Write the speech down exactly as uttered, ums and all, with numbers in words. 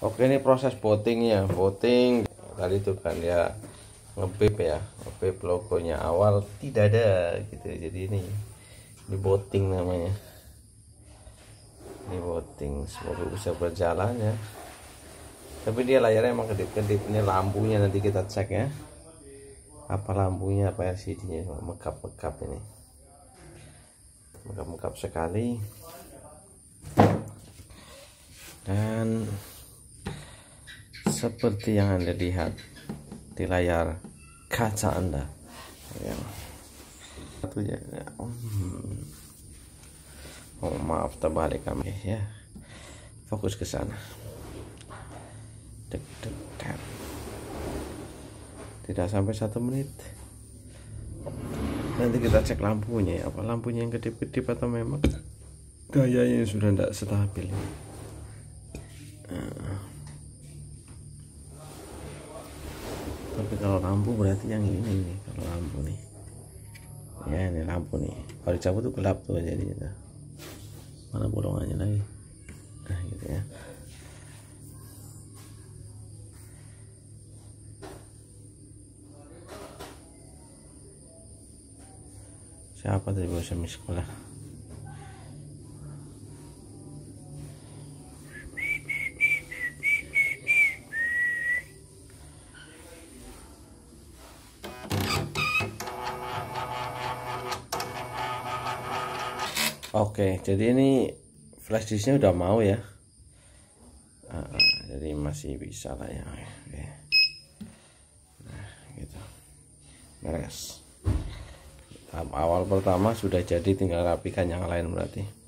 Oke, ini proses votingnya. Voting tadi itu kan ya ngebip ya, ngebip logonya awal tidak ada gitu. Jadi ini ini voting namanya. Ini voting, semoga bisa berjalan ya. Tapi dia layarnya emang kedip-kedip. Ini lampunya nanti kita cek ya. Apa lampunya, apa L C D-nya mekap-mekap ini. Mekap-mekap sekali. Dan seperti yang Anda lihat di layar kaca Anda. Ya. Satunya. Oh, maaf terbalik kami ya. Fokus ke sana. Dek, dek, dek. Tidak sampai satu menit. Nanti kita cek lampunya, apa lampunya yang kedip-kedip atau memang dayanya sudah tidak stabil. Nah. Tapi kalau lampu berarti yang ini nih, kalau lampu nih. Ya ini lampu nih. Kalau dicabut tuh gelap tuh jadinya. Mana bolongannya lagi? Nah gitu ya. Siapa tadi bosan sekolah? Oke, jadi ini flash disknya udah mau ya. Uh, uh, jadi masih bisa lah ya. Oke. Nah, gitu. Beres. Awal pertama sudah jadi, tinggal rapikan yang lain berarti.